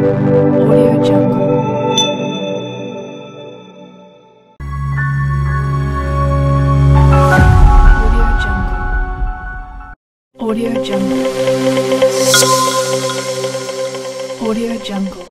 Audio Jungle. Audio Jungle. Audio Jungle.